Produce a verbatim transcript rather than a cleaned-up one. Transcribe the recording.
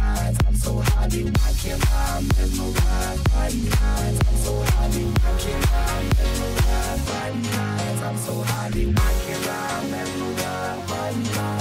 eyes. I'm so high, dude, I can't lie. Mesmerized by your eyes. I'm so high, dude, I can't lie. Mesmerized by your eyes. I'm so high, dude, I can't lie. Mesmerized by your eyes.